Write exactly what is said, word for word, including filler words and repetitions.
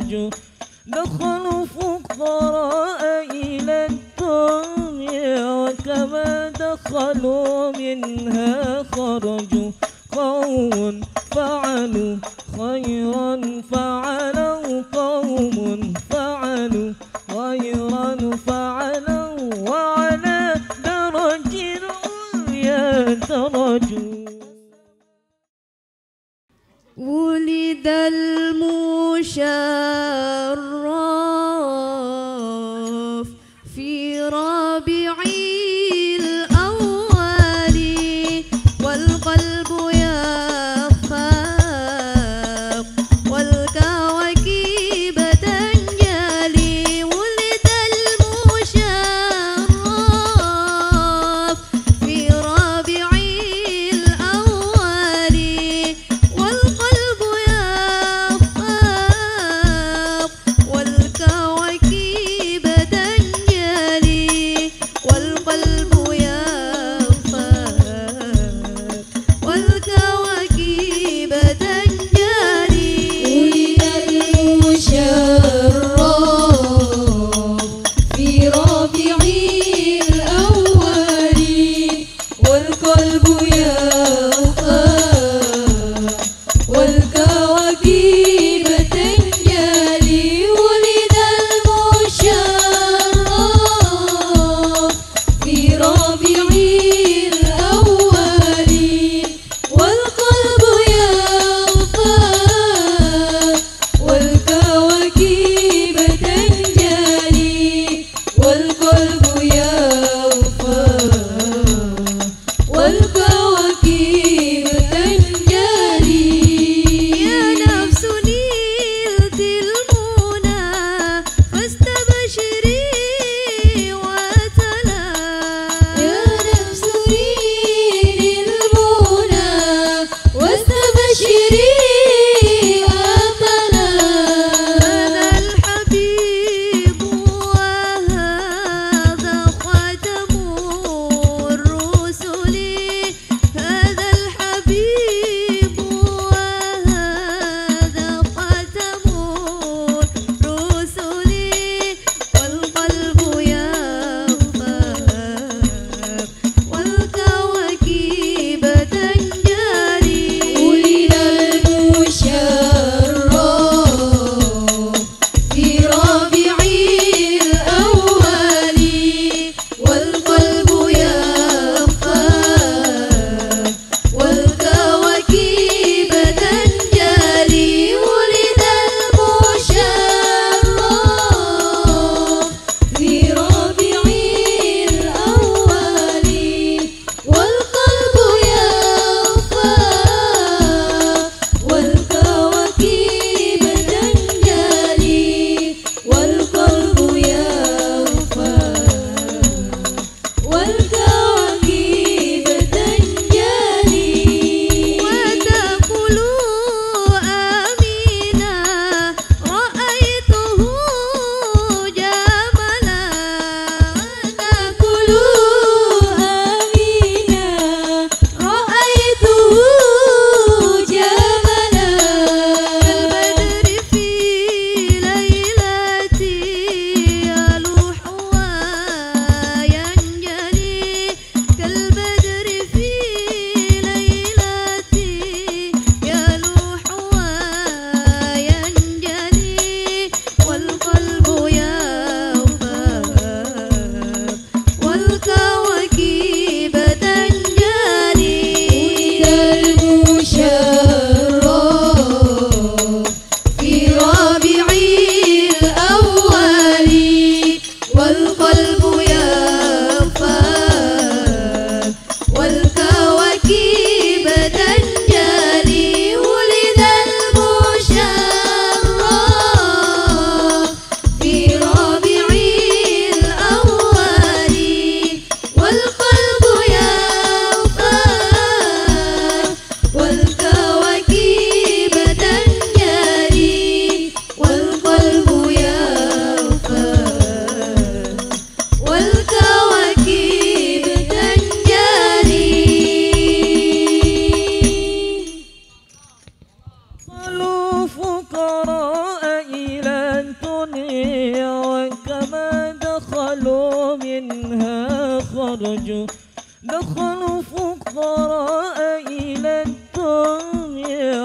خرجوا دخلوا فقراء إلى الدنيا وكما دخلوا منها خرجوا قوم فعلوا خيرا فعلوا قوم فعلوا خيرا فعلوا وعلى درج يدرجوا. ولد المشرف في ربيع الأول والقلب يخاف والكواكب تنجلي. ولد المشرف في ربيع الأول والقلب يخاف والكواكب تنجلي والقلب والكواكب تنجلي. ولد المشرف في ربيع الأول والقلب يرقى والكواكب تنجلي. ولد المشرف في ربيع الأول والقلب يرقى والكواكب تنجلي والقلب يرقى والكواكب تنجلي. يا نفس نلت المنى فاستبشري وتلا يا نفس الدنيا كما دخلوا منها خرجوا دخلوا فقراء إلى الدنيا.